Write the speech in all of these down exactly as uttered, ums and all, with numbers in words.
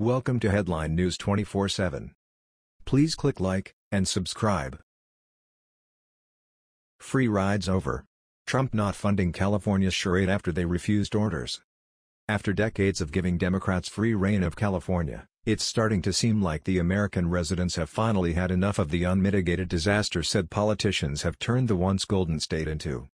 Welcome to Headline News twenty-four seven. Please click like and subscribe. Free rides over. Trump not funding California's charade after they refused orders. After decades of giving Democrats free rein of California, it's starting to seem like the American residents have finally had enough of the unmitigated disaster said politicians have turned the once Golden State into.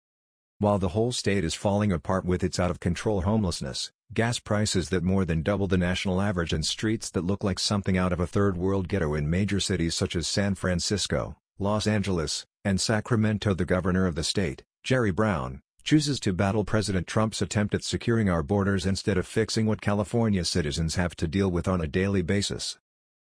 While the whole state is falling apart with its out-of-control homelessness, gas prices that more than double the national average, and streets that look like something out of a third-world ghetto in major cities such as San Francisco, Los Angeles, and Sacramento, the governor of the state, Jerry Brown, chooses to battle President Trump's attempt at securing our borders instead of fixing what California citizens have to deal with on a daily basis.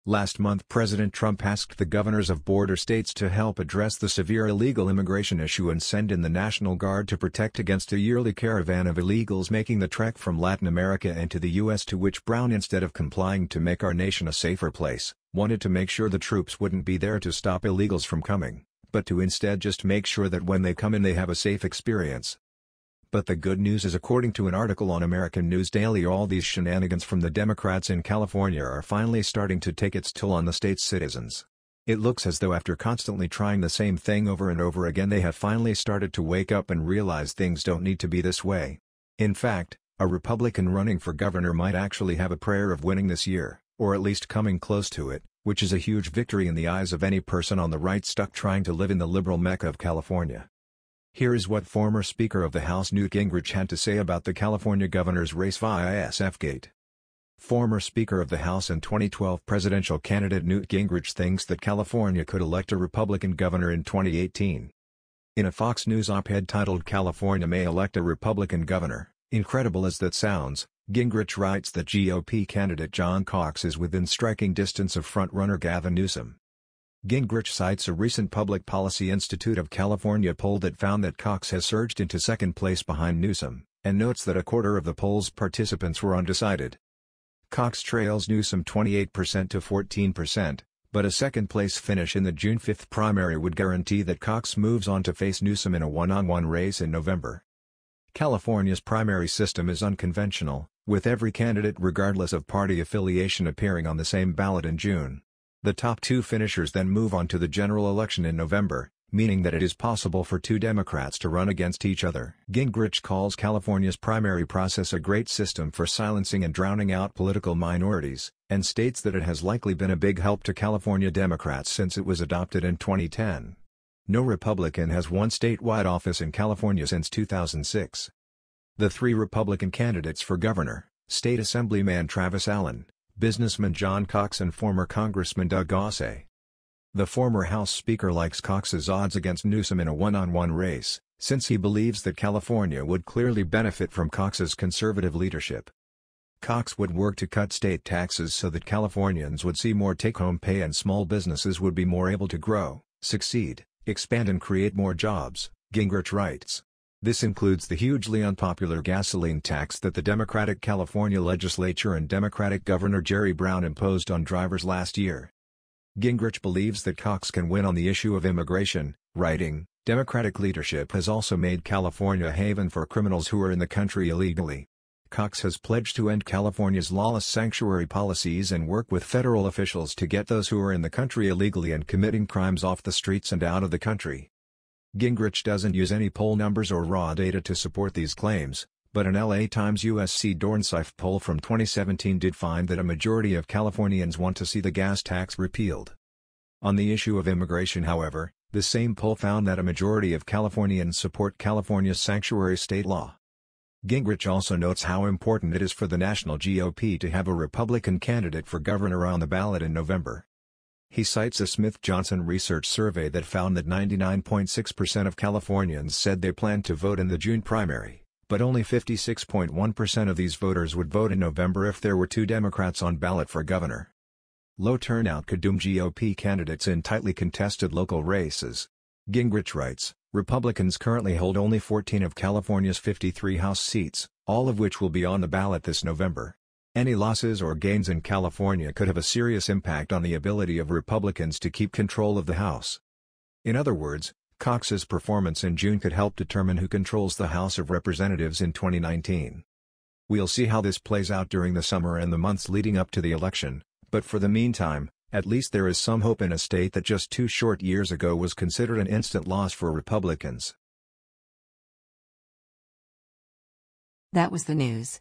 Last month, President Trump asked the governors of border states to help address the severe illegal immigration issue and send in the National Guard to protect against a yearly caravan of illegals making the trek from Latin America into the U S, to which Brown, instead of complying to make our nation a safer place, wanted to make sure the troops wouldn't be there to stop illegals from coming, but to instead just make sure that when they come in they have a safe experience. But the good news is, according to an article on American News Daily, all these shenanigans from the Democrats in California are finally starting to take its toll on the state's citizens. It looks as though after constantly trying the same thing over and over again, they have finally started to wake up and realize things don't need to be this way. In fact, a Republican running for governor might actually have a prayer of winning this year, or at least coming close to it, which is a huge victory in the eyes of any person on the right stuck trying to live in the liberal mecca of California. Here is what former Speaker of the House Newt Gingrich had to say about the California governor's race via S F Gate. Former Speaker of the House and twenty twelve presidential candidate Newt Gingrich thinks that California could elect a Republican governor in twenty eighteen. In a Fox News op-ed titled "California May Elect a Republican Governor," incredible as that sounds, Gingrich writes that G O P candidate John Cox is within striking distance of front-runner Gavin Newsom. Gingrich cites a recent Public Policy Institute of California poll that found that Cox has surged into second place behind Newsom, and notes that a quarter of the poll's participants were undecided. Cox trails Newsom twenty-eight percent to fourteen percent, but a second-place finish in the June fifth primary would guarantee that Cox moves on to face Newsom in a one-on-one race in November. California's primary system is unconventional, with every candidate regardless of party affiliation appearing on the same ballot in June. The top two finishers then move on to the general election in November, meaning that it is possible for two Democrats to run against each other. Gingrich calls California's primary process a great system for silencing and drowning out political minorities, and states that it has likely been a big help to California Democrats since it was adopted in twenty ten. No Republican has won statewide office in California since two thousand six. The three Republican candidates for governor, State Assemblyman Travis Allen, businessman John Cox, and former Congressman Doug Ose. The former House Speaker likes Cox's odds against Newsom in a one-on-one race, since he believes that California would clearly benefit from Cox's conservative leadership. Cox would work to cut state taxes so that Californians would see more take-home pay and small businesses would be more able to grow, succeed, expand, and create more jobs, Gingrich writes. This includes the hugely unpopular gasoline tax that the Democratic California legislature and Democratic Governor Jerry Brown imposed on drivers last year. Gingrich believes that Cox can win on the issue of immigration, writing, "Democratic leadership has also made California a haven for criminals who are in the country illegally. Cox has pledged to end California's lawless sanctuary policies and work with federal officials to get those who are in the country illegally and committing crimes off the streets and out of the country." Gingrich doesn't use any poll numbers or raw data to support these claims, but an L A Times U S C Dornsife poll from twenty seventeen did find that a majority of Californians want to see the gas tax repealed. On the issue of immigration, however, the same poll found that a majority of Californians support California's sanctuary state law. Gingrich also notes how important it is for the national G O P to have a Republican candidate for governor on the ballot in November. He cites a Smith-Johnson research survey that found that ninety-nine point six percent of Californians said they planned to vote in the June primary, but only fifty-six point one percent of these voters would vote in November if there were two Democrats on ballot for governor. Low turnout could doom G O P candidates in tightly contested local races. Gingrich writes, "Republicans currently hold only fourteen of California's fifty-three House seats, all of which will be on the ballot this November. Any losses or gains in California could have a serious impact on the ability of Republicans to keep control of the House." In other words, Cox's performance in June could help determine who controls the House of Representatives in twenty nineteen. We'll see how this plays out during the summer and the months leading up to the election, but for the meantime, at least there is some hope in a state that just two short years ago was considered an instant loss for Republicans. That was the news.